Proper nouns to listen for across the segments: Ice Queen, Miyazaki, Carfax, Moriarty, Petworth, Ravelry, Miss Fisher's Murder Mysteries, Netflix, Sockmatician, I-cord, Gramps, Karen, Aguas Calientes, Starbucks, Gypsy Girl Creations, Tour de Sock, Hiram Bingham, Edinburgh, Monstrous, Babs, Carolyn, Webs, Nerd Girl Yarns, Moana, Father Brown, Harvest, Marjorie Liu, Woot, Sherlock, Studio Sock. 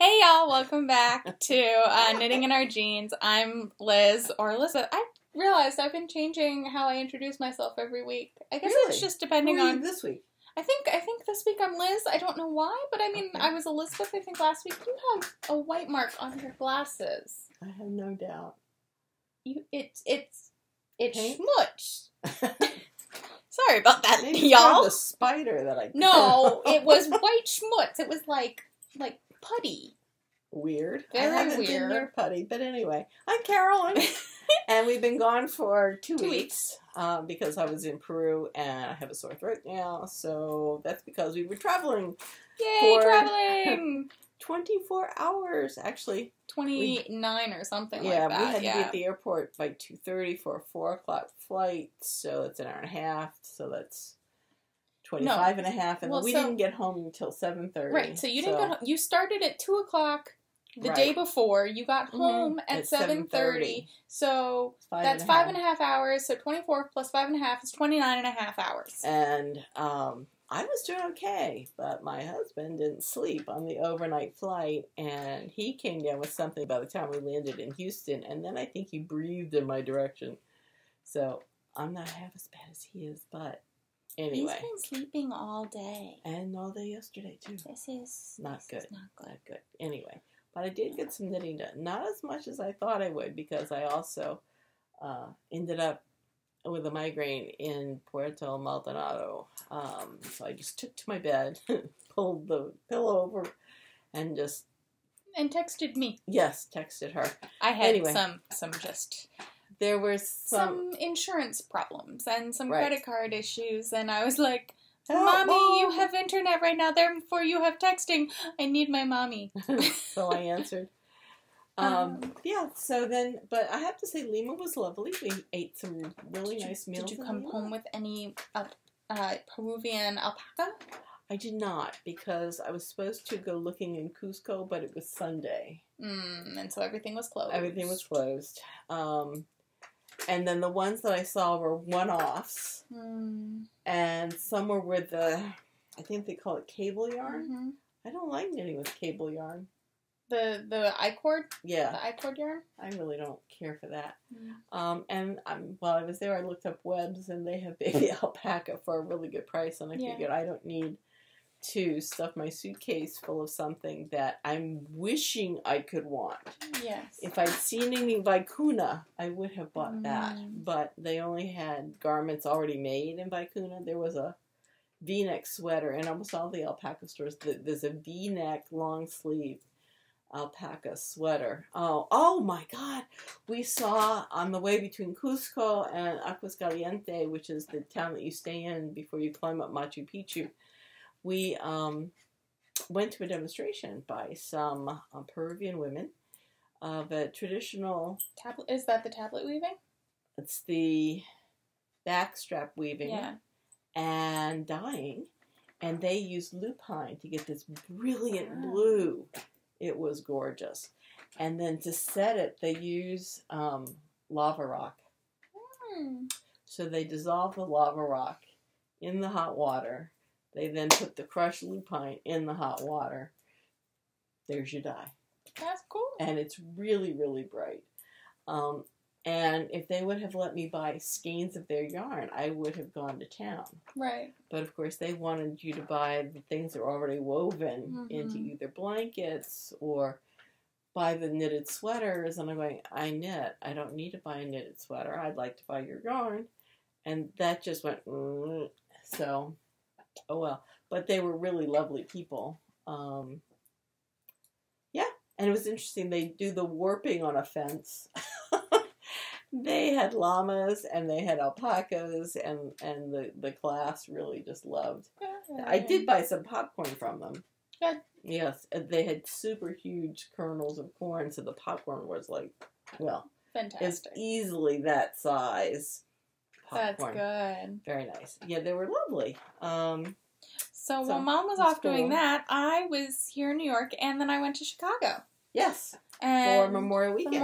Hey y'all, welcome back to Knitting in Our Genes. I'm Liz, or Lizza. I realized I've been changing how I introduce myself every week. I guess really? It's just depending on... this week? I think this week I'm Liz. I don't know why, but I mean, okay. I was Elizabeth, I think, last week. You have a white mark on your glasses. I have no doubt. It's schmutz. Sorry about that, maybe y'all. The spider that I... No, it was white schmutz. It was like... putty. Weird. Very I haven't weird. Been near putty, but anyway. I'm Carolyn, and we've been gone for two weeks. Because I was in Peru, and I have a sore throat now, so that's because we were traveling. Yay, traveling! 24 hours, actually. 29 or something like that. We had to be at the airport by 2:30 for a 4 o'clock flight, so it's an hour and a half, so that's... 25 and a half, and we didn't get home until 7:30. Right, so you didn't go home. You started at 2 o'clock the day before. You got home at 7:30. So that's 5.5 hours. So 24 plus 5.5 is 29.5 hours. And I was doing okay, but my husband didn't sleep on the overnight flight, and he came down with something by the time we landed in Houston, and then I think he breathed in my direction. So I'm not half as bad as he is, but... Anyway. He's been sleeping all day. And all day yesterday, too. This is not good. Anyway, but I did get some knitting done. Not as much as I thought I would, because I also ended up with a migraine in Puerto Maldonado. So I just took to my bed, pulled the pillow over, and just... And texted me. Yes, texted her. I had some just... There were some insurance problems and some credit card issues, and I was like, Mommy, you have internet right now, therefore you have texting. I need my mommy. So I answered. Yeah, so then, but I have to say Lima was lovely. We ate some really nice meals. Did you come home with any Peruvian alpaca? I did not, because I was supposed to go looking in Cusco, but it was Sunday. And so everything was closed. Everything was closed. And then the ones that I saw were one-offs, and some were with the, I think they call it cable yarn. Mm-hmm. I don't like knitting with cable yarn. The I-cord? Yeah. The I-cord yarn? I really don't care for that. Mm. And while I was there, I looked up Webs, and they have baby alpaca for a really good price, and I figured I don't need to stuff my suitcase full of something that I'm wishing I could want. Yes. If I'd seen any vicuna, I would have bought that. But they only had garments already made in vicuna. There was a V-neck sweater in almost all the alpaca stores. There's a V-neck long sleeve alpaca sweater. Oh my God! We saw on the way between Cusco and Aguas Calientes, which is the town that you stay in before you climb up Machu Picchu. We went to a demonstration by some Peruvian women of a traditional... Tablet. Is that the tablet weaving? It's the backstrap weaving and dyeing. And they used lupine to get this brilliant blue. It was gorgeous. And then to set it, they use lava rock. So they dissolve the lava rock in the hot water. They then put the crushed lupine in the hot water. There's your dye. That's cool. And it's really, really bright. And if they would have let me buy skeins of their yarn, I would have gone to town. Right. But of course, they wanted you to buy the things that are already woven into either blankets or buy the knitted sweaters. And I'm going, I knit. I don't need to buy a knitted sweater. I'd like to buy your yarn. And that just went, so... Oh, well. But they were really lovely people. Yeah. And it was interesting. They do the warping on a fence. They had llamas and they had alpacas, and the class really just loved. I did buy some popcorn from them. Good. Yes. They had super huge kernels of corn, so the popcorn was like, well, fantastic. It's easily that size. Popcorn. That's good. Very nice. Yeah, they were lovely. So while Mom was off doing that, I was here in New York, and then I went to Chicago. Yes. And for Memorial Weekend.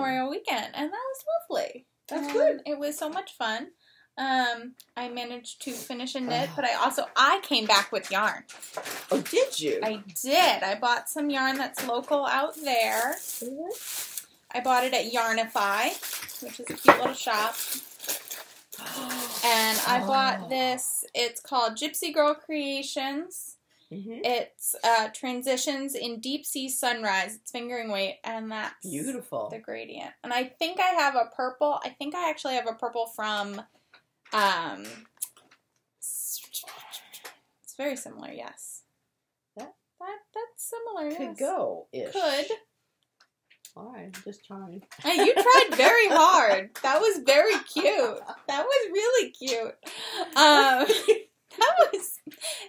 And that was lovely. That's good. It was so much fun. I managed to finish a knit, but I came back with yarn. Oh, did you? I did. I bought some yarn that's local out there. I bought it at Yarnify, which is a cute little shop. And I bought this, it's called Gypsy Girl Creations. Mm-hmm. It's Transitions in Deep Sea Sunrise. It's fingering weight, and that's beautiful. The gradient. And I think I have a purple. I think I actually have a purple from, it's very similar, yes. That's similar, yes. Could go-ish. Could. All right, just trying. You tried very hard. That was very cute. That was really cute.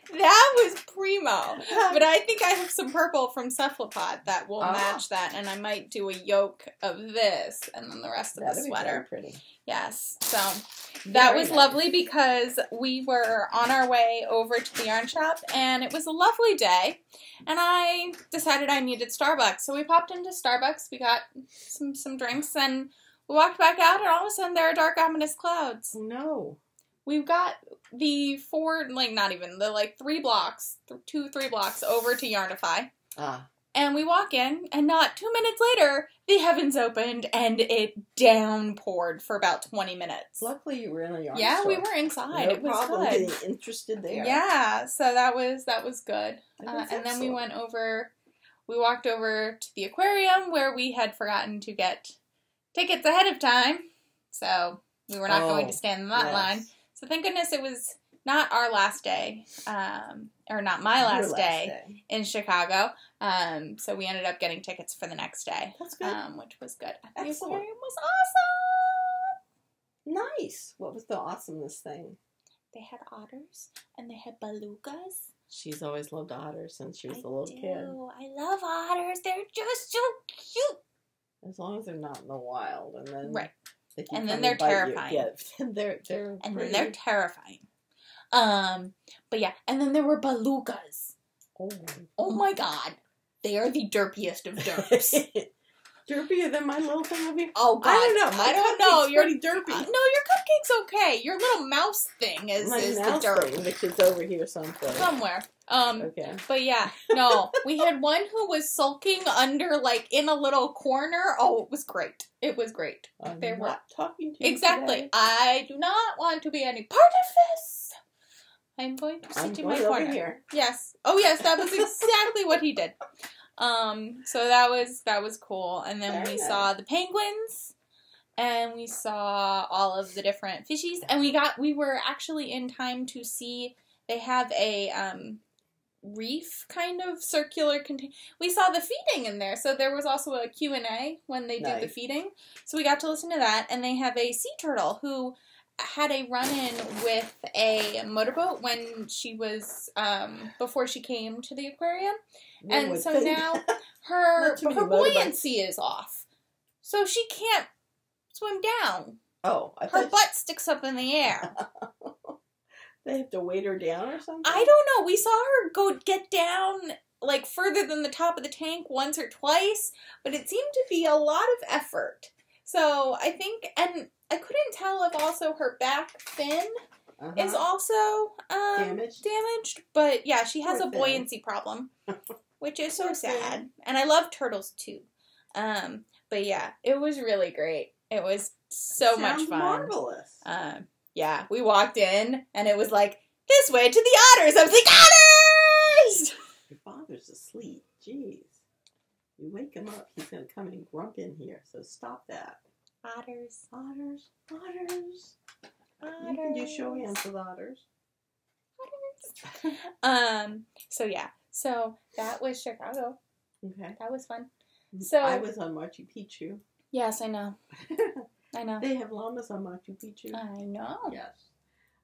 That was primo. But I think I have some purple from Cephalopod that will match that, and I might do a yoke of this and then the rest of the sweater. That'd be very pretty. Yes. So that was lovely because we were on our way over to the yarn shop, and it was a lovely day, and I decided I needed Starbucks. So we popped into Starbucks, we got some drinks, and we walked back out, and all of a sudden there are dark, ominous clouds. No. We've got the three blocks over to Yarnify. And we walk in, and not 2 minutes later, the heavens opened, and it downpoured for about 20 minutes. Luckily, you were in a yarn store. We were inside. No problem getting interested there. Yeah, so that was good. And then we walked over to the aquarium, where we had forgotten to get tickets ahead of time. So we were not going to stand in that line. So thank goodness it was not our last day, or not my last day in Chicago. So we ended up getting tickets for the next day. That's good. Which was good. The aquarium was awesome. Nice. What was the awesomeness thing? They had otters and they had belugas. She's always loved otters since she was a little kid. I love otters. They're just so cute. As long as they're not in the wild, and then and then they're terrifying. Yeah, then they're terrifying. But yeah, and then there were belugas. Oh my God, they are the derpiest of derps. Derpier than my little thing would be. Oh God, I don't know. You're pretty derpy. No, your cupcake's okay. Your little mouse thing is mouse the derp thing, which is over here somewhere. Okay. But yeah, no, we had one who was sulking under, like, in a little corner. Oh, it was great. It was great. They were not talking to you exactly. Today. I do not want to be any part of this. I'm going to sit in my corner here. Yes. Oh yes, that was exactly what he did. So that was cool. And then we saw the penguins, and we saw all of the different fishies, and we were actually in time to see, they have a, reef kind of circular container. We saw the feeding in there, so there was also a Q&A when they did the feeding. So we got to listen to that, and they have a sea turtle who had a run-in with a motorboat when she was, before she came to the aquarium. And so now her buoyancy is off. So she can't swim down. Oh. Her butt sticks up in the air. They have to weight her down or something? I don't know. We saw her get down, like, further than the top of the tank once or twice, but it seemed to be a lot of effort. So I think, and I couldn't tell if also her back fin is also damaged, but yeah, she has a buoyancy problem, which is so sad. And I love turtles too. But yeah, it was really great. It was so much fun. Marvelous. Yeah, we walked in, and it was like, this way to the otters. I was like, otters! Your father's asleep. Jeez. You wake him up, he's going to come and grump in here, so stop that. Otters. Otters. Otters. Otters. You can do show hands with otters. Otters. So, yeah. So, that was Chicago. Okay. That was fun. So I was on Machu Picchu. Yes, I know. I know. They have llamas on Machu Picchu. I know. Yes.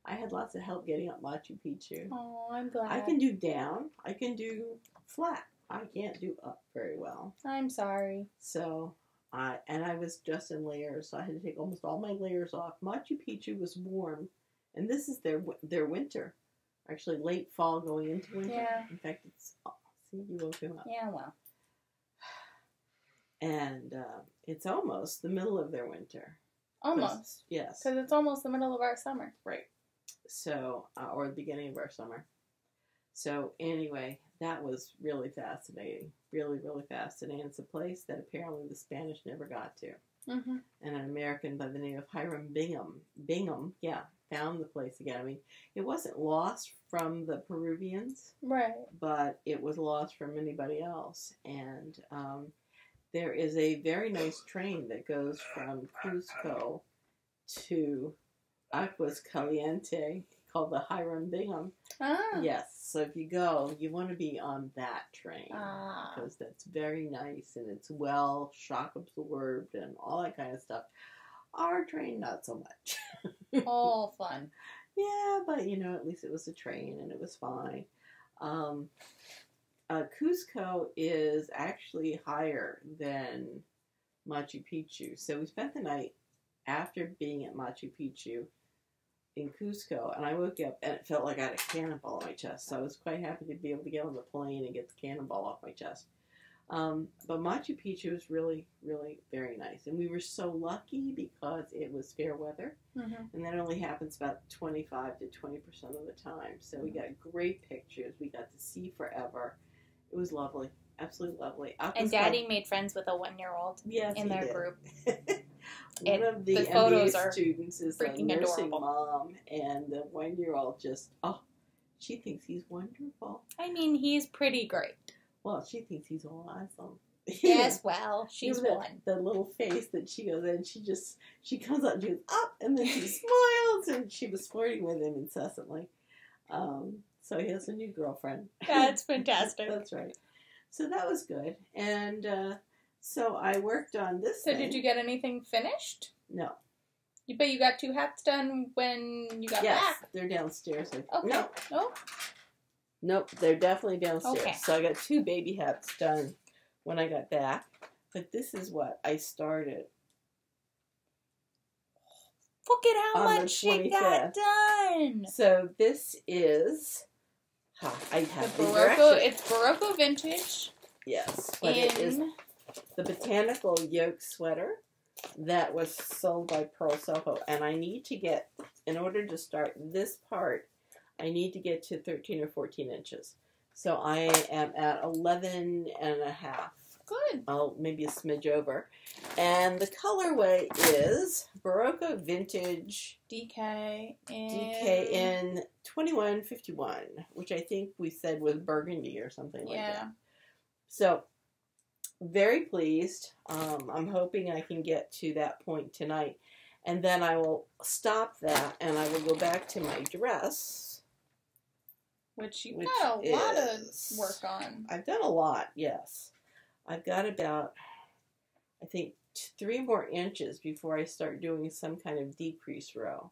I had lots of help getting up Machu Picchu. Oh, I'm glad. I can do down. I can do flat. I can't do up very well. I'm sorry. So, I was dressed in layers, so I had to take almost all my layers off. Machu Picchu was warm, and this is their winter. Actually, late fall going into winter. Yeah. In fact, it's... Oh, see, you woke him up. Yeah, well. And it's almost the middle of their winter. Almost. Yes. Because it's almost the middle of our summer. Right. So, or the beginning of our summer. So, anyway, that was really fascinating. Really, really fascinating. It's a place that apparently the Spanish never got to. Mm-hmm. And an American by the name of Hiram Bingham, yeah, found the place again. I mean, it wasn't lost from the Peruvians. Right. But it was lost from anybody else. And there is a very nice train that goes from Cusco to Aguas Calientes called the Hiram Bingham. Ah. Yes. So if you go, you want to be on that train because that's very nice and it's well shock absorbed and all that kind of stuff. Our train, not so much. All fun. Yeah, but you know, at least it was a train and it was fine. Cusco is actually higher than Machu Picchu. So we spent the night after being at Machu Picchu in Cusco, and I woke up and it felt like I had a cannonball on my chest. So I was quite happy to be able to get on the plane and get the cannonball off my chest. But Machu Picchu was really, really very nice. And we were so lucky because it was fair weather. Mm-hmm. And that only happens about 25 to 20% of the time. So we got great pictures. We got to see forever. It was lovely. Absolutely lovely. And Daddy made friends with a 1-year-old in their group. One of the MBA students is a nursing mom, and the 1-year-old just, oh, she thinks he's wonderful. I mean, he's pretty great. Well, she thinks he's all awesome. Yes, well, she's one. The little face that she goes in, she comes up and she goes, up, and then she smiles, and she was flirting with him incessantly. So he has a new girlfriend. That's fantastic. That's right. So that was good, and so I worked on this thing. So did you get anything finished? No. But you got 2 hats done when you got back? Yes, they're downstairs. Okay. Nope, they're definitely downstairs. Okay. So I got 2 baby hats done when I got back, but this is what I started. Look at how much she got done. So this is, I have the Berroco. It's Berroco Vintage. Yes, but it is the Botanical Yoke Sweater that was sold by Pearl Soho. And I need to get, in order to start this part, I need to get to 13 or 14 inches. So I am at 11 and a half. Good. I'll maybe a smidge over. And the colorway is Berroco Vintage DKN 2151, which I think we said was burgundy or something like that. So very pleased. I'm hoping I can get to that point tonight. And then I will stop that and I will go back to my dress. Which you've got a lot of work on. I've done a lot, yes. I've got about, I think, 3 more inches before I start doing some kind of decrease row.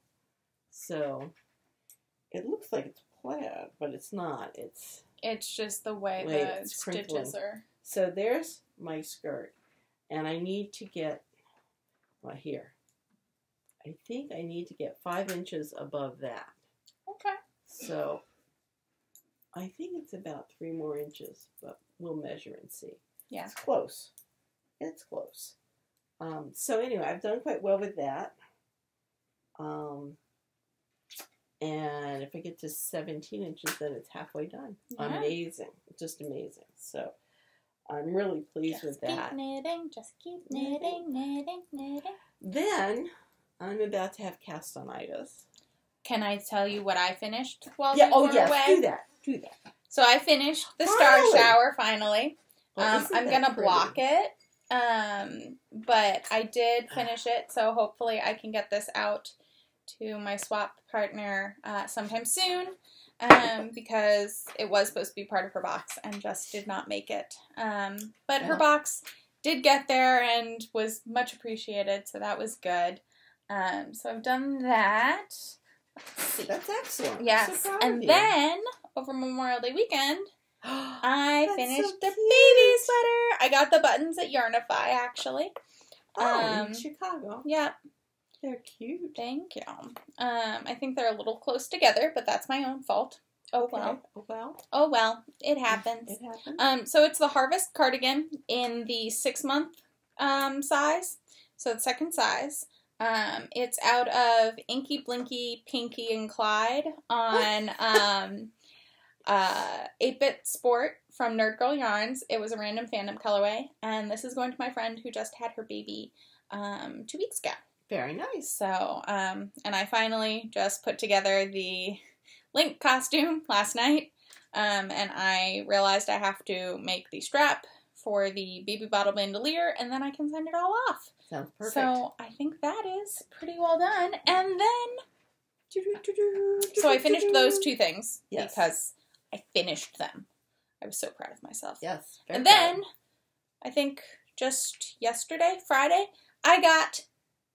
So it looks like it's plaid, but it's not. It's just the way the stitches are. So there's my skirt, and I need to get, well, here. I think I need to get 5 inches above that. Okay. So I think it's about 3 more inches, but we'll measure and see. Yeah. It's close. It's close. So anyway, I've done quite well with that. And if I get to 17 inches, then it's halfway done. Yeah. Amazing. Just amazing. So I'm really pleased with that. Just keep knitting. Just keep knitting, knitting, knitting. Then I'm about to have castonitis. Can I tell you what I finished while you were away? Do that. Do that. So I finished the Star Shower finally. Well, I'm going to block it, but I did finish it, so hopefully I can get this out to my swap partner sometime soon, because it was supposed to be part of her box and just did not make it. But her box did get there and was much appreciated, so that was good. So I've done that. Let's see. That's excellent. Yes, so and then over Memorial Day weekend, I finished the baby sweater. I got the buttons at Yarnify, actually. In Chicago. Yeah. They're cute. Thank you. I think they're a little close together, but that's my own fault. Oh, well. Oh, well. Oh, well. It happens. It happens. So it's the Harvest cardigan in the 6-month size. So the second size. It's out of Inky Blinky, Pinky, and Clyde on 8-Bit Sport from Nerd Girl Yarns. It was a random fandom colorway, and this is going to my friend who just had her baby 2 weeks ago. Very nice. So, and I finally just put together the Link costume last night, and I realized I have to make the strap for the baby bottle bandolier, and then I can send it all off. Sounds perfect. So I think that is pretty well done. And then, so I finished those two things because I finished them. I was so proud of myself. Yes. And then, I think just yesterday, Friday, I got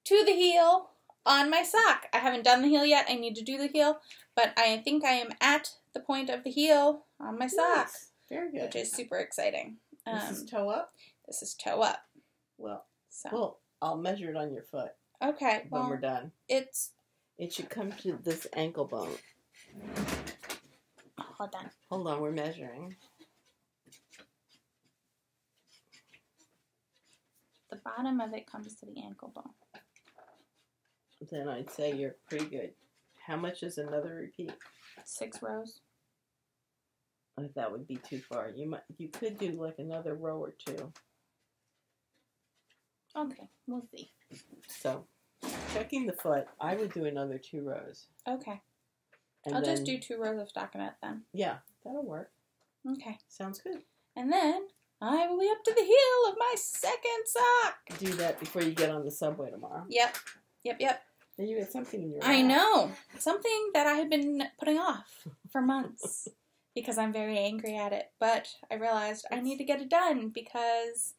to the heel on my sock. I haven't done the heel yet. I need to do the heel, but I think I am at the point of the heel on my sock. Nice. Very good. Which is super exciting. This is toe up? This is toe up. Well, so. Well, I'll measure it on your foot. Okay. When we're done. It should come to this ankle bone. Hold on. Hold on, we're measuring. The bottom of it comes to the ankle bone. Then I'd say you're pretty good. How much is another repeat? 6 rows. That would be too far. You could do like another row or two. Okay, we'll see. So, checking the foot, I would do another 2 rows. Okay. And I'll just do 2 rows of stockinette then. Yeah, that'll work. Okay. Sounds good. And then I will be up to the heel of my second sock. Do that before you get on the subway tomorrow. Yep. Yep, yep. And you had something in your eye. I know. Something that I had been putting off for months. Because I'm very angry at it, but I realized I need to get it done because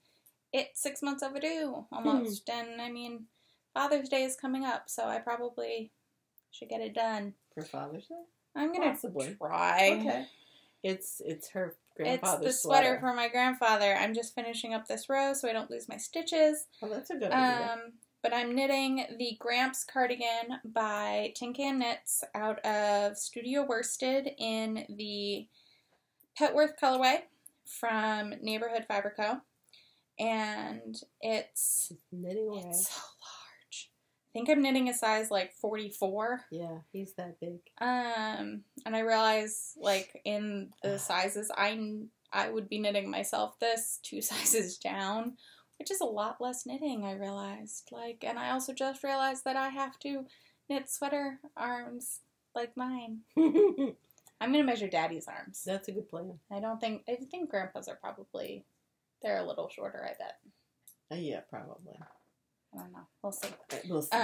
it's 6 months overdue, almost, and I mean, Father's Day is coming up, so I probably should get it done. For Father's Day? I'm going to try. Okay. It's her grandfather's It's the sweater for my grandfather. I'm just finishing up this row so I don't lose my stitches. Oh, that's a good idea. But I'm knitting the Gramps cardigan by Tin Can Knits out of Studio Worsted in the Petworth colorway from Neighborhood Fiber Co. And it's so large. I think I'm knitting a size like 44. Yeah, he's that big. And I realize like in the sizes I would be knitting myself this 2 sizes down. Which is a lot less knitting, I realized. Like, and I also just realized that I have to knit sweater arms like mine. I'm gonna measure Daddy's arms. That's a good plan. I think Grandpa's are probably a little shorter. I bet. Yeah, probably. I don't know. We'll see. We'll see.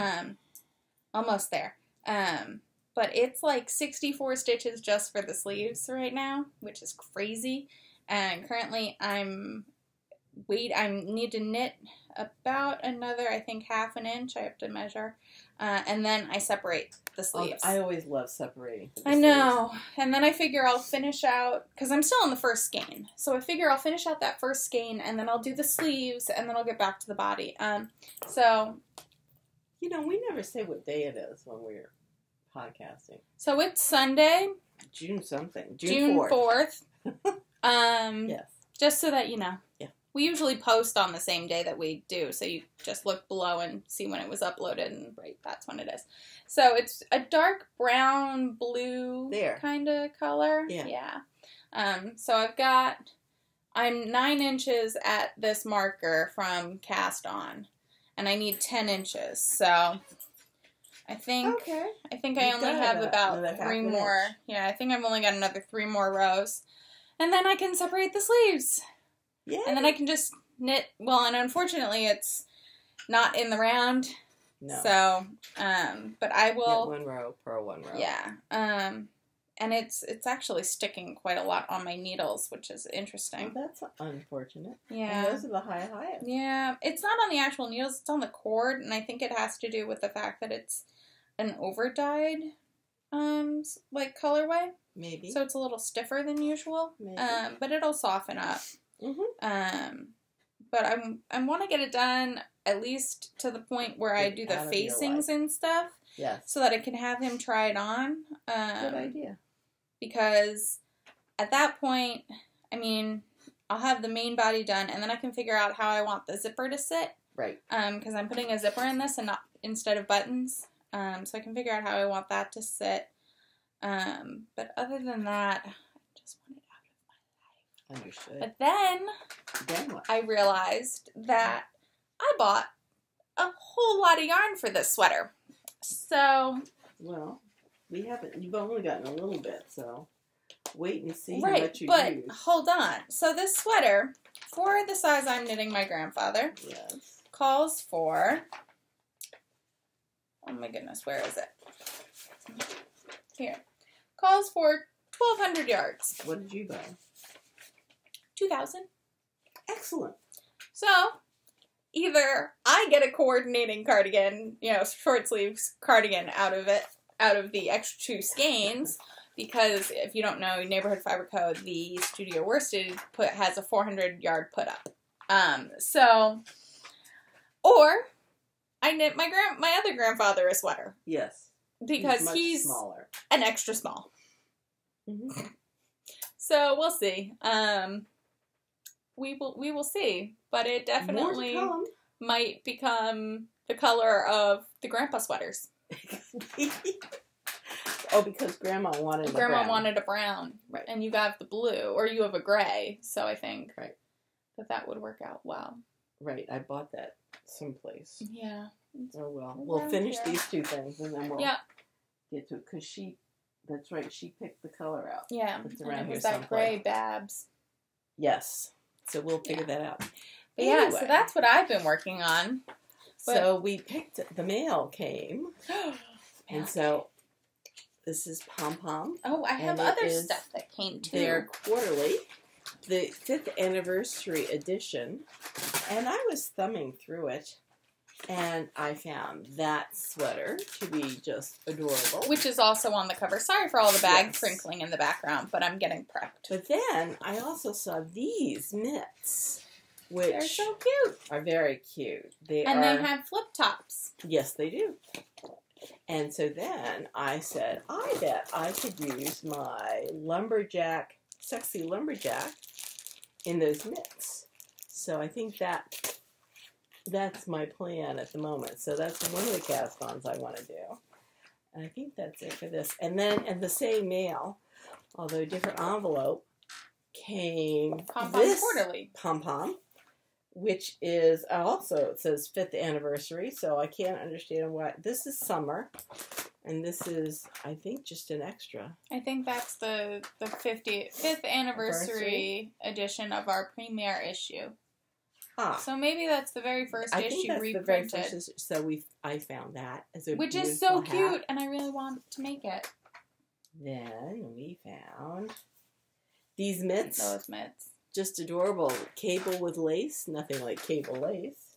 Almost there. But it's like 64 stitches just for the sleeves right now, which is crazy. And currently, I need to knit about another, I think, half an inch. I have to measure. And then I separate the sleeves. I always love separating. I know. And then I figure I'll finish out, because I'm still on the first skein. So I figure I'll finish out that first skein, and then I'll do the sleeves, and then I'll get back to the body. So. You know, we never say what day it is when we're podcasting. So it's Sunday. June something. June 4th. Yes. Just so that you know. Yeah. We usually post on the same day that we do, so you just look below and see when it was uploaded, and right, that's when it is. So it's a dark brown, blue kind of color. Yeah. Yeah. So I'm 9 inches at this marker from cast on, and I need 10 inches. So I think I only have about 3 more. Yeah, I think I've only got another 3 more rows, and then I can separate the sleeves. Yay. And then I can just knit. Well, and unfortunately, it's not in the round. No. So, but I will. Knit 1 row, purl 1 row. Yeah. And it's actually sticking quite a lot on my needles, which is interesting. Well, that's unfortunate. Yeah. And those are the highest. Yeah. It's not on the actual needles. It's on the cord, and I think it has to do with the fact that it's an over-dyed, like colorway. Maybe. So it's a little stiffer than usual. Maybe. But it'll soften up. Mm-hmm. But I want to get it done at least to the point where I do the facings and stuff. Yes. So that I can have him try it on. Good idea. Because at that point, I mean, I'll have the main body done, and then I can figure out how I want the zipper to sit. Right. Because I'm putting a zipper in this and not instead of buttons. So I can figure out how I want that to sit. But other than that, I just want it out of my life. Understood. But then what? I realized that I bought a whole lot of yarn for this sweater. So. Well, we haven't. You've only gotten a little bit, so. Wait and see how much you use. But hold on. So this sweater, for the size I'm knitting my grandfather, yes, calls for, oh my goodness, where is it? Here. Calls for 1,200 yards. What did you buy? 2,000. Excellent. So either I get a coordinating cardigan, you know, short sleeves cardigan out of the extra two skeins. Because if you don't know, Neighborhood Fiber Co., the Studio Worsted has a 400-yard put-up. Or I knit my other grandfather a sweater. Yes. Because he's smaller, an extra small. Mm-hmm. So we'll see. We will see. But it definitely might become the color of the grandpa sweaters. Oh, because Grandma wanted a brown. Grandma wanted a brown. Right. And you got the blue, or you have a gray, so I think that would work out well. Right. I bought that someplace. Yeah. Oh, well. We'll finish these two things, and then we'll get to it. Because that's right, she picked the color out. Yeah. It's around here someplace. That gray Babs. Yes. So we'll figure that out. But anyway. Yeah, so that's what I've been working on. But so we picked, the mail came, and so... This is Pom Pom. Oh, I have other stuff that came too. They're quarterly, the 5th anniversary edition. And I was thumbing through it, and I found that sweater to be just adorable. Which is also on the cover. Sorry for all the bag crinkling in the background, but I'm getting prepped. But then I also saw these mitts, which they're so cute. Are very cute. They have flip tops. Yes, they do. And so then I said, I bet I could use my sexy lumberjack in those mitts. So I think that's my plan at the moment. So that's one of the cast-ons I want to do. And I think that's it for this. And then at the same mail, although different envelope, came this Pom Pom, which is also, it says 5th anniversary, so I can't understand why. This is summer, and this is, I think, just an extra. I think that's the 5th anniversary edition of our premiere issue. Ah. So maybe that's the very first issue reprinted. I found that. As a Which is so cute, and I really want to make it. Then we found these mitts. Those mitts. Just adorable. Cable with lace. Nothing like cable lace.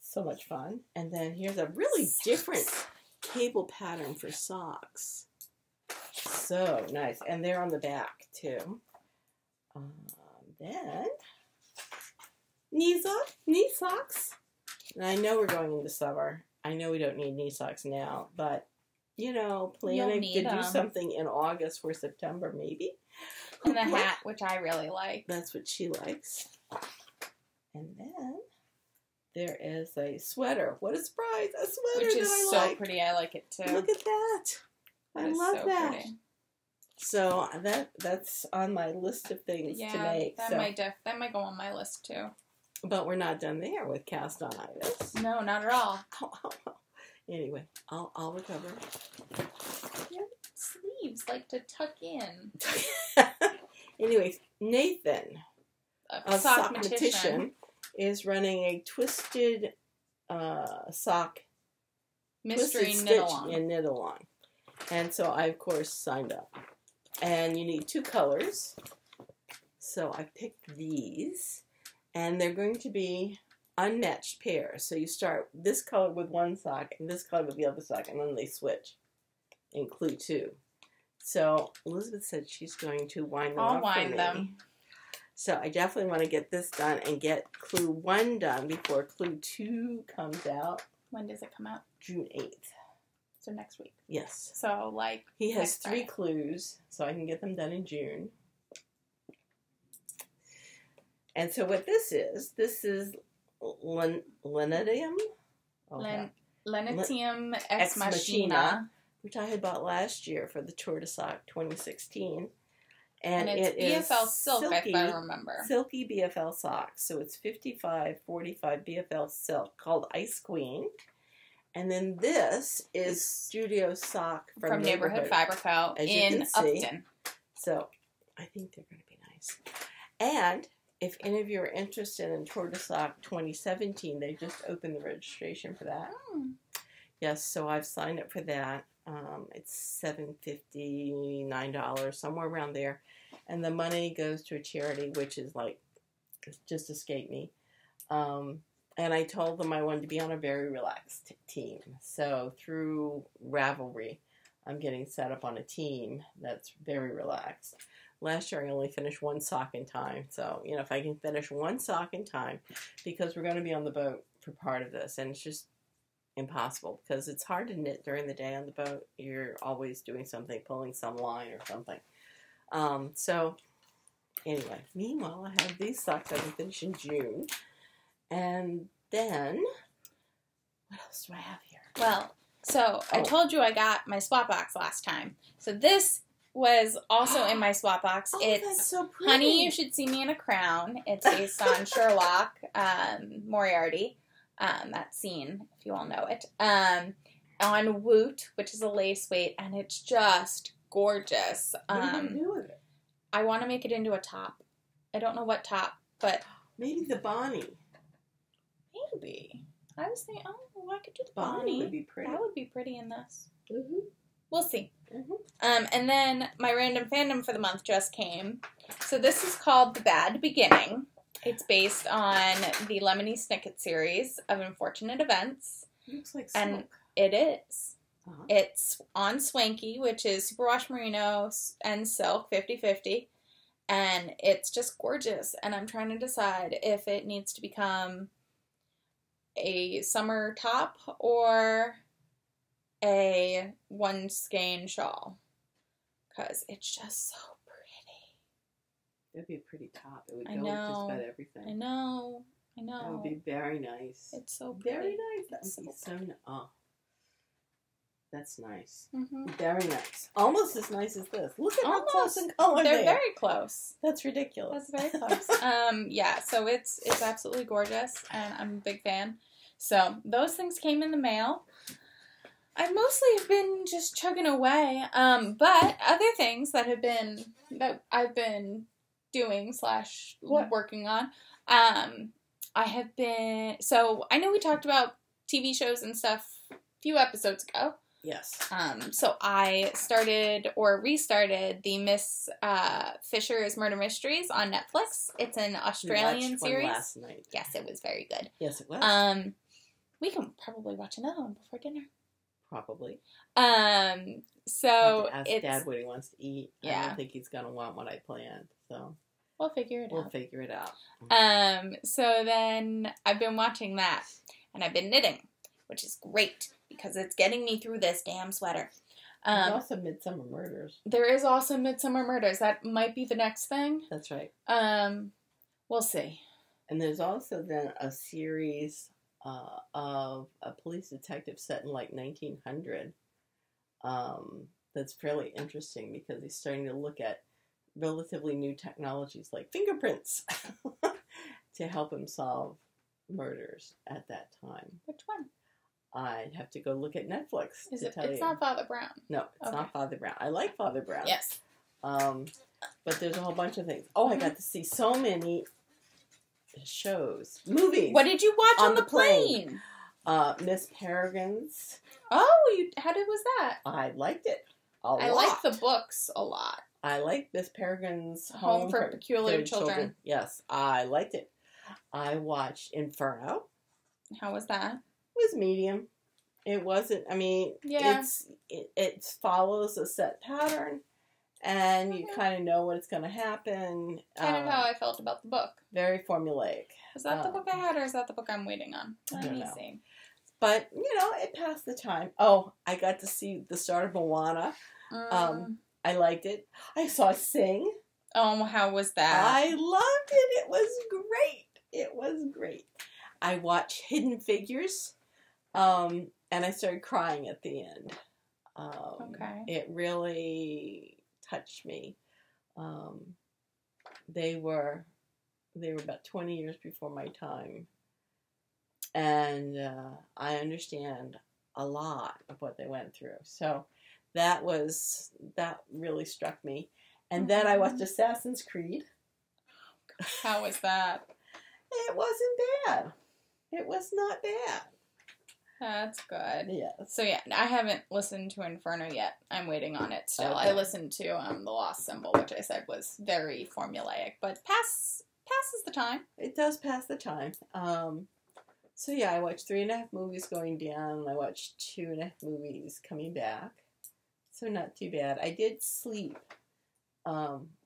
So much fun. And then here's a really different cable pattern for socks. So nice. And they're on the back, too. Then, knee socks. And I know we're going into summer. I know we don't need knee socks now. But, you know, planning to do something in August or September, maybe. And the hat, which I really like. That's what she likes. And then there is a sweater. What a surprise! A sweater that I like. Which is so pretty. I like it too. Look at that. I love that. So that's on my list of things to make. Yeah, that might go on my list too. But we're not done there with cast-on items. No, not at all. Anyway, I'll recover. Yeah. Sleeves like to tuck in. Anyways, Nathan, a sock-matician, is running a twisted sock mystery knit-along. And so I, of course, signed up. And you need two colors. So I picked these. And they're going to be unmatched pairs. So you start this color with one sock and this color with the other sock, and then they switch. And clue two. So Elizabeth said she's going to wind them up for me. I'll wind them. So I definitely want to get this done and get clue one done before clue two comes out. When does it come out? June 8th. So next week. Yes. So like he has 3 clues, so I can get them done in June. And so what this is Lenitium? Okay. Lenitium ex machina, which I had bought last year for the Tour de Sock 2016. And it's BFL silk, silky, if I remember. Silky BFL socks. So it's 55/45 BFL silk called Ice Queen. And then this is Studio Sock from Neighborhood Fiber Co. in Upton. So I think they're going to be nice. And if any of you are interested in Tour de Sock 2017, they just opened the registration for that. Mm. Yes, so I've signed up for that. It's $7.59, somewhere around there. And the money goes to a charity, which is like, just escaped me. And I told them I wanted to be on a very relaxed team. So through Ravelry, I'm getting set up on a team that's very relaxed. Last year I only finished one sock in time. So, you know, if I can finish one sock in time, because we're going to be on the boat for part of this. And it's just impossible because it's hard to knit during the day on the boat. You're always doing something, pulling some line or something. So anyway, meanwhile, I have these socks I can finish in June. And then, what else do I have here? Well, so I told you I got my swap box last time. So this was also in my swap box. Oh, it's that's so pretty. Honey, You Should See Me in a Crown. It's based on Sherlock Moriarty, that scene, if you all know it, on Woot, which is a lace weight, and it's just gorgeous. What do you do with it? I want to make it into a top. I don't know what top, but... Maybe the Bonnie. Maybe. I was thinking, oh, I could do the Bonnie. Would be pretty. That would be pretty in this. Mm-hmm. We'll see. Mm-hmm. And then my random fandom for the month just came. So this is called The Bad Beginning. It's based on the Lemony Snicket series of Unfortunate Events. It looks like silk. And it is. Uh-huh. It's on Swanky, which is superwash merino and silk, 50-50. And it's just gorgeous. And I'm trying to decide if it needs to become a summer top or a one skein shawl, because it's just so pretty. It'd be a pretty top. It would go with just about everything. I know. That would be very nice. It's so pretty. Very nice. That's so nice. Oh, that's nice. Mm-hmm. Very nice. Almost as nice as this. Look at how close in color they are. They're very close. That's ridiculous. That's very close. Yeah. So it's absolutely gorgeous, and I'm a big fan. So those things came in the mail. I mostly have been just chugging away, but other things that I've been doing / working on, I have been, so I know we talked about TV shows and stuff a few episodes ago. Yes. So I started or restarted the Miss Fisher's Murder Mysteries on Netflix. It's an Australian series. We watched one last night. Yes, it was very good. Yes, it was. We can probably watch another one before dinner. Probably. So ask Dad what he wants to eat. Yeah. I don't think he's gonna want what I planned. So we'll figure it out. We'll figure it out. So then I've been watching that, and I've been knitting, which is great because it's getting me through this damn sweater. There's also Midsomer Murders. There is also Midsomer Murders. That might be the next thing. That's right. We'll see. And there's also then a series of a police detective set in like 1900. That's fairly interesting because he's starting to look at relatively new technologies like fingerprints to help him solve murders at that time. Which one? I'd have to go look at Netflix to tell you. It's not Father Brown. No, it's not Father Brown. I like Father Brown. Yes. But there's a whole bunch of things. Oh, I got to see so many shows, movies. What did you watch on the plane? Miss Peregrine's. Oh, how was that? I liked it a lot. I liked the books a lot. I liked Miss Peregrine's Home for Peculiar Children. Yes, I liked it. I watched Inferno. How was that? It was medium. It wasn't. I mean, yeah. It follows a set pattern. And you kind of know what's going to happen. Kind of how I felt about the book. Very formulaic. Is that the book I had, or is that the book I'm waiting on? Let me see. But, you know, it passed the time. Oh, I got to see the start of Moana. I liked it. I saw Sing. Oh, how was that? I loved it. It was great. I watch Hidden Figures, and I started crying at the end. It really touched me. They were about 20 years before my time, and I understand a lot of what they went through. So that really struck me. And then I watched Assassin's Creed. How was that? It wasn't bad. It was not bad. That's good. Yeah. So yeah, I haven't listened to Inferno yet. I'm waiting on it still. Okay. I listened to The Lost Symbol, which I said was very formulaic, but passes the time. It does pass the time. So yeah, I watched 3.5 movies going down, and I watched 2.5 movies coming back. So not too bad. I did sleep.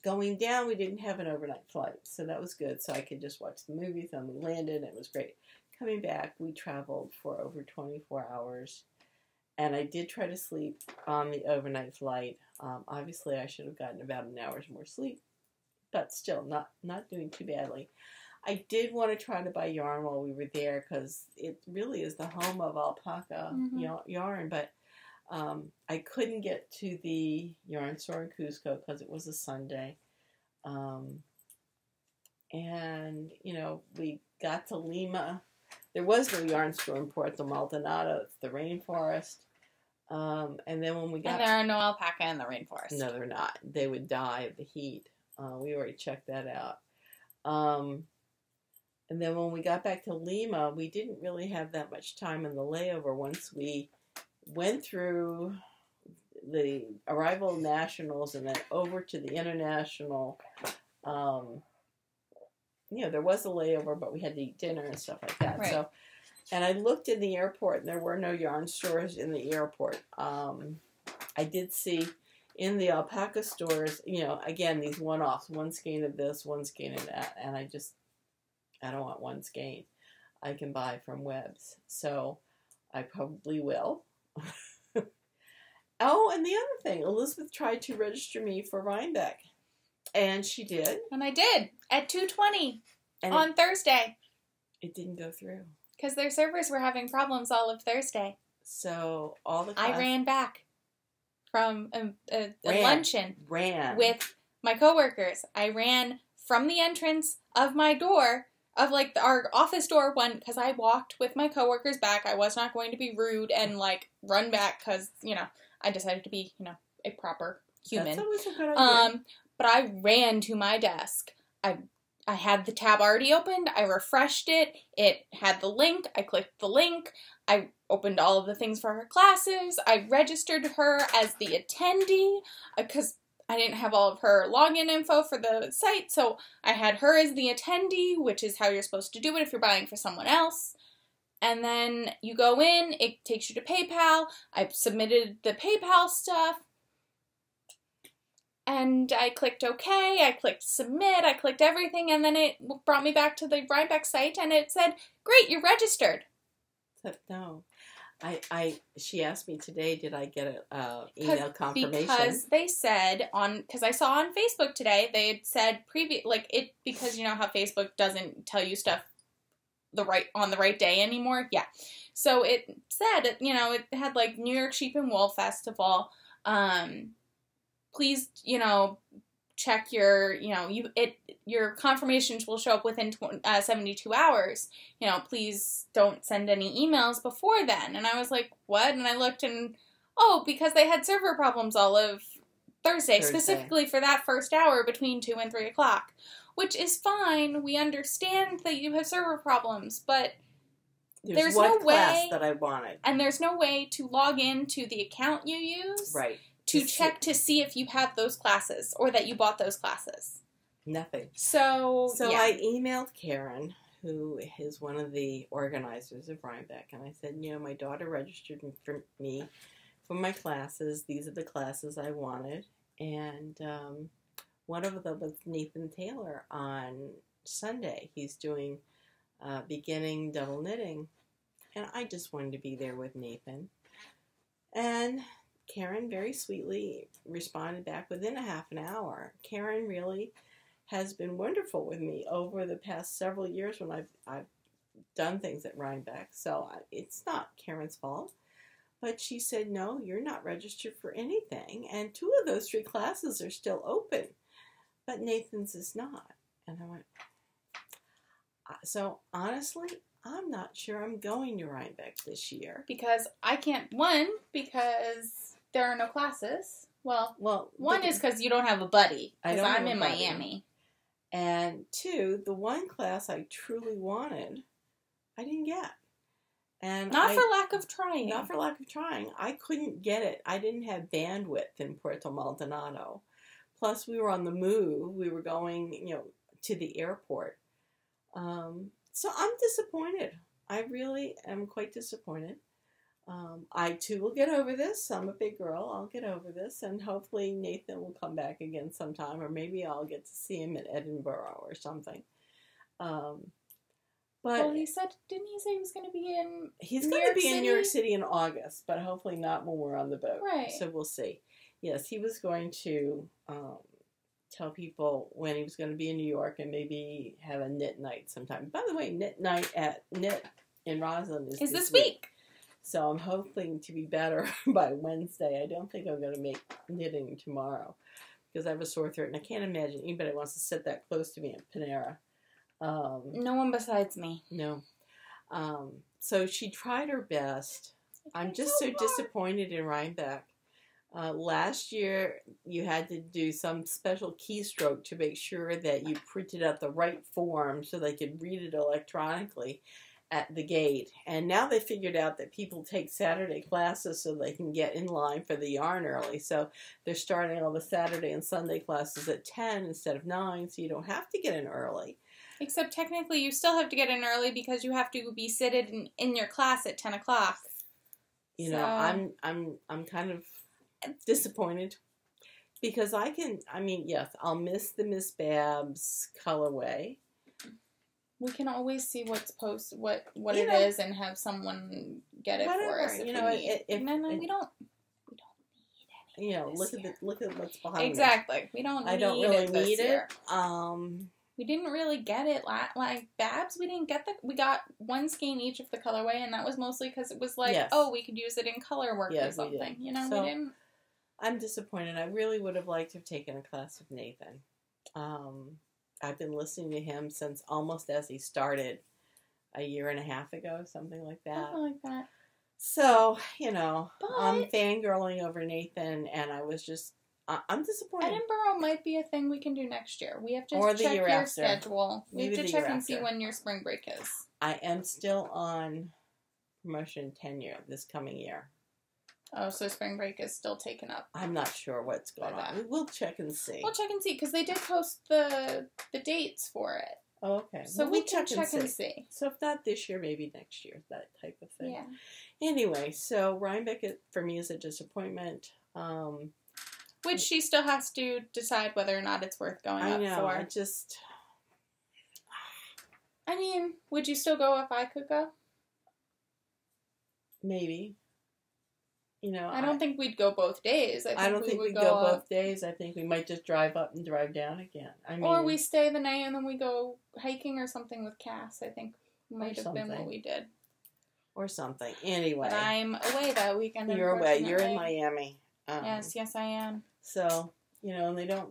Going down, we didn't have an overnight flight, so that was good. So I could just watch the movies, and we landed, and it was great. Coming back, we traveled for over 24 hours, and I did try to sleep on the overnight flight. Obviously, I should have gotten about an hour's more sleep, but still not doing too badly. I did want to try to buy yarn while we were there, because it really is the home of alpaca yarn, but I couldn't get to the yarn store in Cusco because it was a Sunday. And, you know, we got to Lima. There was no yarn store in Puerto Maldonado. It's the rainforest. And then when we got... And there are no alpaca in the rainforest. No, they're not. They would die of the heat. We already checked that out. And then when we got back to Lima, we didn't really have that much time in the layover once we went through the arrival nationals and then over to the international. You know, there was a layover, but we had to eat dinner and stuff like that. Right. So, and I looked in the airport, and there were no yarn stores in the airport. I did see in the alpaca stores, you know, again, these one-offs, one skein of this, one skein of that, and I don't want one skein. I can buy from Webs, so I probably will. Oh, and the other thing, Elizabeth tried to register me for Rhinebeck, and she did. And I did, at 2:20 on Thursday. It didn't go through. Because their servers were having problems all of Thursday. So all the class... I ran back from a luncheon with my coworkers. I ran from the entrance of my door, of like our office door one, because I walked with my coworkers back. I was not going to be rude and like run back because, you know, I decided to be, you know, a proper human. That's always a good idea. But I ran to my desk. I had the tab already opened. I refreshed it. It had the link. I clicked the link. I opened all of the things for her classes. I registered her as the attendee because I didn't have all of her login info for the site, so I had her as the attendee, which is how you're supposed to do it if you're buying for someone else. And then you go in, it takes you to PayPal. I submitted the PayPal stuff, and I clicked OK, I clicked Submit, I clicked everything, and then it brought me back to the Rhinebeck site, and it said, great, you're registered. No. She asked me today, did I get an email confirmation? Because they said because I saw on Facebook today, they had said because you know how Facebook doesn't tell you stuff on the right day anymore. Yeah. So it said, you know, it had like New York Sheep and Wool Festival. Please, you know, check your, you know, your confirmations will show up within 72 hours. You know, please don't send any emails before then. And I was like, what? And I looked and, oh, because they had server problems all of Thursday. Specifically for that first hour between 2 and 3 o'clock, which is fine. We understand that you have server problems, but there's no way that I wanted. And there's no way to log in to the account you use. Right. To check to see if you have those classes or that you bought those classes. Nothing. So yeah. I emailed Karen, who is one of the organizers of Rhinebeck, and I said, you know, my daughter registered for me for my classes. These are the classes I wanted. And one of them was Nathan Taylor on Sunday. He's doing beginning double knitting. And I just wanted to be there with Nathan. And Karen very sweetly responded back within a half an hour. Karen really has been wonderful with me over the past several years when I've done things at Rhinebeck, so it's not Karen's fault. But she said, no, you're not registered for anything, and 2 of those 3 classes are still open, but Nathan's is not. And I went, so honestly, I'm not sure I'm going to Rhinebeck this year. Because I can't, because there are no classes. Well, one is because you don't have a buddy, because I'm in Miami. And 2, the one class I truly wanted, I didn't get. And not for lack of trying. Not for lack of trying. I couldn't get it. I didn't have bandwidth in Puerto Maldonado. Plus, we were on the move. We were going, to the airport. So I'm disappointed. I really am quite disappointed. I too will get over this. I'm a big girl. I'll get over this, and hopefully Nathan will come back again sometime, or maybe I'll get to see him in Edinburgh or something. But well, he said, didn't he say he was going to be in? He's going to be in New York City in August, but hopefully not when we're on the boat. Right. So we'll see. Yes, he was going to tell people when he was going to be in New York, and maybe have a knit night sometime. By the way, knit night at Knit in Roslyn is this week. So I'm hoping to be better by Wednesday. I don't think I'm going to make knitting tomorrow because I have a sore throat, and I can't imagine anybody wants to sit that close to me at Panera. No one besides me. No. So she tried her best. I'm just so disappointed in Rhinebeck. Last year, you had to do some special keystroke to make sure that you printed out the right form so they could read it electronically at the gate. And now they figured out that people take Saturday classes so they can get in line for the yarn early. So they're starting all the Saturday and Sunday classes at 10 instead of 9, so you don't have to get in early. Except technically you still have to get in early because you have to be seated in your class at 10 o'clock. You know, I'm kind of disappointed because yes, I'll miss the Miss Babs colorway. We can always see what's posted, what it is, and have someone get it for us. We don't need it. Look at what's behind. Exactly, we don't. I don't really need it. We didn't really get it like Babs. We didn't get we got one skein each of the colorway, and that was mostly because it was like, oh, we could use it in color work or something. So, we didn't. I'm disappointed. I really would have liked to have taken a class with Nathan. I've been listening to him since almost as he started a year and a half ago, something like that. Something like that. So, I'm fangirling over Nathan, and I'm disappointed. Edinburgh might be a thing we can do next year. We have to check your schedule. We have to check and see when your spring break is. I am still on promotion tenure this coming year. Oh, so spring break is still taken up. I'm not sure what's going on. We'll check and see. We'll check and see, because they did post the dates for it. Oh, okay. So we can check and see. So if not this year, maybe next year, that type of thing. Yeah. Anyway, so Rhinebeck, for me, is a disappointment. Which she still has to decide whether or not it's worth going up for. I know, I mean, would you still go if I could go? Maybe. I don't think we'd go both days. I don't think we'd go both days. I think we might just drive up and drive down again. Or we stay the night and then we go hiking or something with Cass. I think might have been what we did. Or something. Anyway. But I'm away that weekend. You're away. You're in Miami. Yes, I am. So, they don't,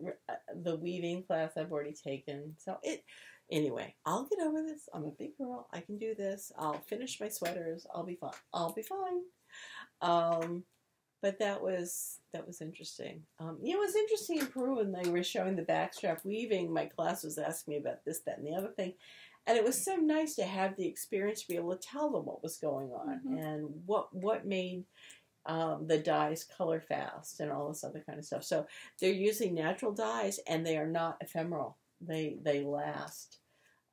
the weaving class I've already taken. So anyway, I'll get over this. I'm a big girl. I can do this. I'll finish my sweaters. I'll be fine. But that was interesting. It was interesting in Peru when they were showing the backstrap weaving. My class was asking me about this, that, and the other thing. And it was so nice to have the experience to be able to tell them what was going on and what made the dyes color fast and all this other kind of stuff. So they're using natural dyes and they are not ephemeral. They last.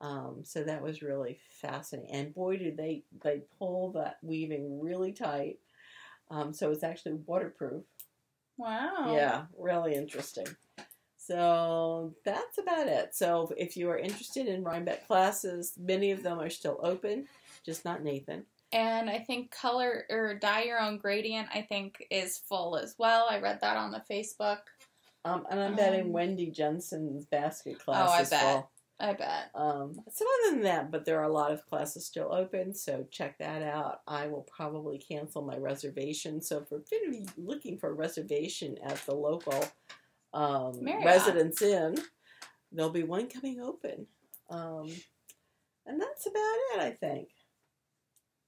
So that was really fascinating. And boy, did they pull that weaving really tight. So it's actually waterproof. Wow. Yeah, really interesting. So that's about it. So if you are interested in Rhinebeck classes, many of them are still open, just not Nathan. And I think color or dye your own gradient, I think, is full as well. I read that on the Facebook. And I'm betting Wendy Jensen's basket class is full. I bet. So other than that, but there are a lot of classes still open, so check that out. I will probably cancel my reservation. So if you're going to be looking for a reservation at the local Residence Inn, there'll be one coming open. And that's about it, I think.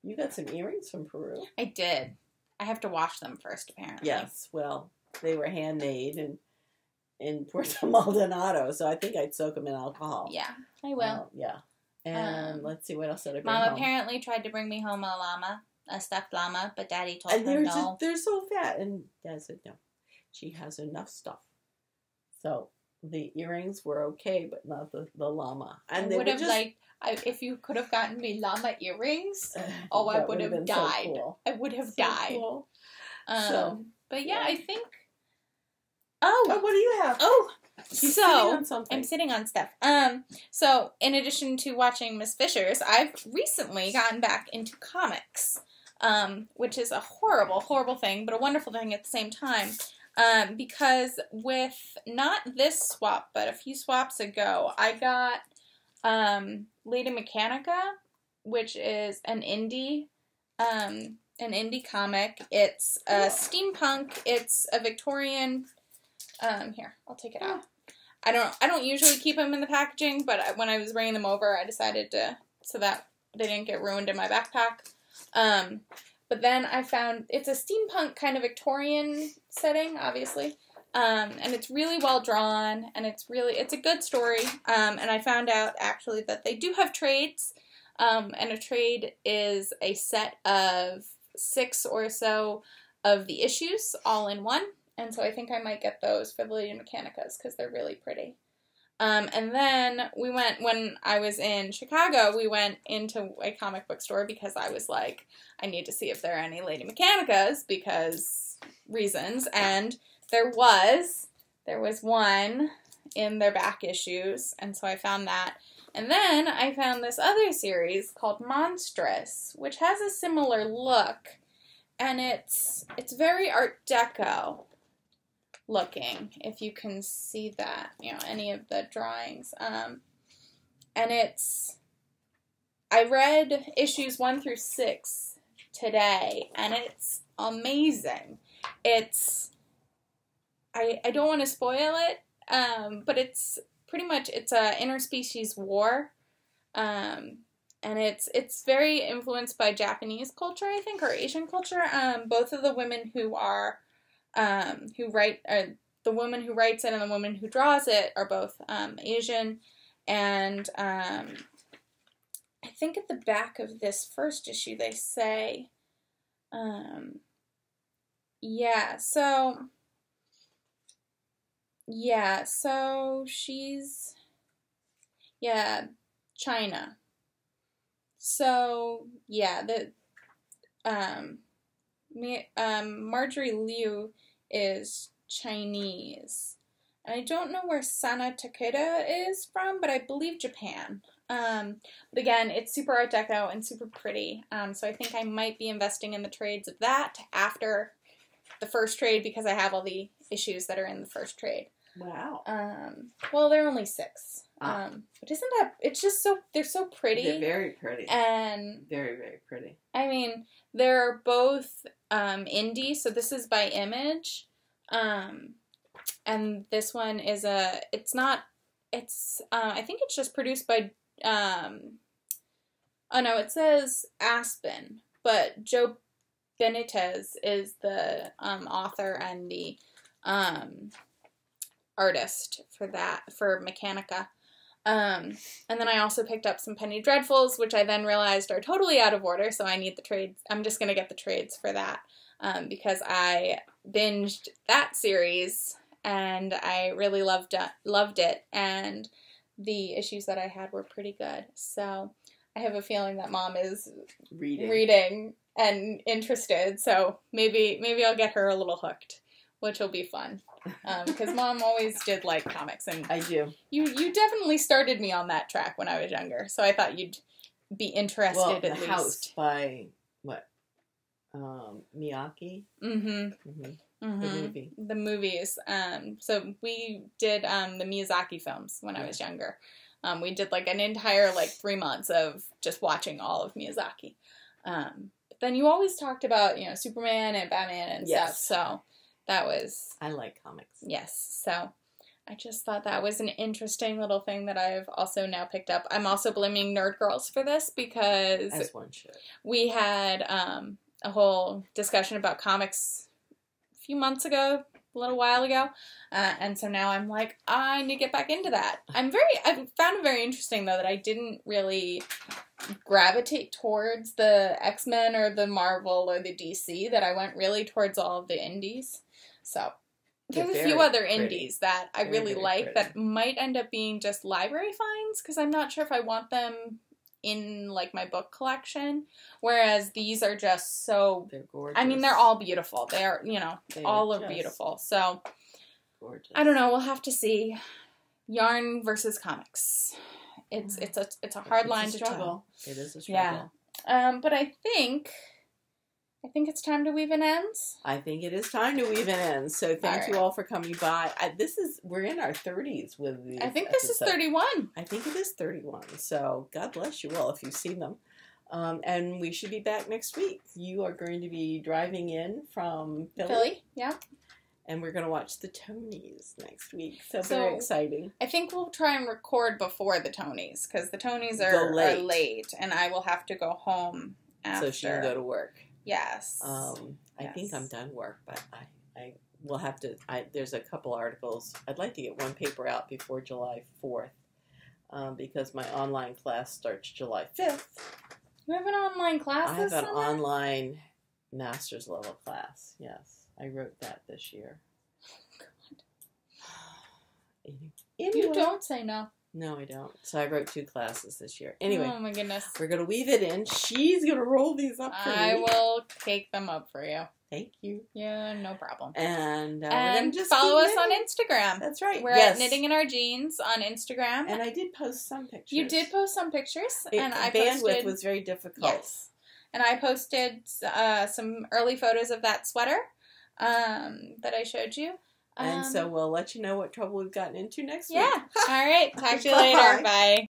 You got some earrings from Peru. I did. I have to wash them first, apparently. Yes, well, they were handmade and in Puerto Maldonado, so I think I'd soak them in alcohol. Yeah, I will. Yeah. And let's see, what else did I bring Mom home? Apparently tried to bring me home a llama, a stuffed llama, but Daddy told her no. They're so fat, and Dad said no. She has enough stuff. So the earrings were okay, but not the llama. And they would have liked, if you could have gotten me llama earrings, oh, I would have died. So cool. I would have died. Cool. But yeah, I think... Oh, what do you have? Oh, she's sitting on something. I'm sitting on stuff. So in addition to watching Miss Fisher's, I've recently gotten back into comics, which is a horrible, horrible thing, but a wonderful thing at the same time. Because with not this swap, but a few swaps ago, I got Lady Mechanica, which is an indie comic. It's steampunk. It's a Victorian. Here, I'll take it out. I don't usually keep them in the packaging, but when I was bringing them over, I decided to, so that they didn't get ruined in my backpack. But then I found, it's a steampunk kind of Victorian setting, obviously. And it's really well drawn, and it's a good story. And I found out, actually, that they do have trades. And a trade is a set of 6 or so of the issues, all in one. And so I think I might get those for the Lady Mechanicas because they're really pretty. And then we went, when I was in Chicago, we went into a comic book store because I was like, I need to see if there are any Lady Mechanicas because reasons. And there was one in their back issues. And so I found that. And then I found this other series called Monstrous, which has a similar look. And it's very Art Deco looking, if you can see that, you know, any of the drawings. And I read issues 1 through 6 today, and it's amazing. I don't want to spoil it, but it's pretty much, it's a interspecies war, and it's very influenced by Japanese culture, I think, or Asian culture. Both of the women the woman who writes it and the woman who draws it are both Asian, and I think at the back of this first issue they say, so she's, China. So yeah, Marjorie Liu is Chinese, and I don't know where Sana Takeda is from, but I believe Japan. But again, it's super Art Deco and super pretty, so I think I might be investing in the trades of that after the first trade because I have all the issues that are in the first trade. Wow. Well, they're only 6. But isn't that, it's just so, they're so pretty. They're very pretty. And very, very pretty. I mean, they're both indie, so this is by Image. And this one is I think it's just produced by, oh no, it says Aspen, but Joe Benitez is the author and the artist for Mechanica. And then I also picked up some Penny Dreadfuls, which I then realized are totally out of order, so I need the trades. I'm just going to get the trades for that, because I binged that series, and I really loved it, and the issues that I had were pretty good. So I have a feeling that Mom is reading and interested, so maybe I'll get her a little hooked, which will be fun. Because Mom always did like comics, and I do. You definitely started me on that track when I was younger, so I thought you'd be interested. Well, The House by what? Miyake. Mm-hmm. The movies. So we did the Miyazaki films when I was younger, We did like an entire 3 months of just watching all of Miyazaki. But then you always talked about, you know, Superman and Batman and stuff. So that was... I like comics. Yes. So I just thought that was an interesting little thing that I've also now picked up. I'm also blaming Nerd Girls for this because... As one should. We had a whole discussion about comics a few months ago. A little while ago, and so now I'm like, I need to get back into that. I found it very interesting though that I didn't really gravitate towards the X-Men or the Marvel or the DC. That I went really towards all of the indies. So there's a few other indies that I really like that might end up being just library finds because I'm not sure if I want them in like my book collection, whereas these are just so they're gorgeous. I mean, they're all beautiful. They are, you know, all are beautiful. So gorgeous. I don't know, we'll have to see. Yarn versus comics. It's a hard line to struggle. It is a struggle. Yeah. But I think it's time to weave in ends. I think it is time to weave in ends. So thank you all for coming by. We're in our 30s with these. I think this is 31. I think it is 31. So God bless you all if you've seen them. And we should be back next week. You are going to be driving in from Philly. Philly, yeah. And we're going to watch the Tonys next week. So very exciting. I think we'll try and record before the Tonys because the Tonys are late and I will have to go home after. So she can go to work. Yes. I think I'm done work, but I will have to, there's a couple articles. I'd like to get one paper out before July 4th because my online class starts July 5th. You have an online class this summer? I have an online master's level class, yes. I wrote that this year. Oh, God. Anyway. You don't say no. No, I don't. So I wrote 2 classes this year. Anyway. Oh, my goodness. We're going to weave it in. She's going to roll these up for me. I will take them up for you. Thank you. Yeah, no problem. And just follow us on Instagram. That's right. We're at Knitting in Our Genes on Instagram. And I did post some pictures. You did post some pictures. Bandwidth was very difficult. Yes. And I posted some early photos of that sweater that I showed you. And so we'll let you know what trouble we've gotten into next week. Yeah. All right. Talk to you later. Bye.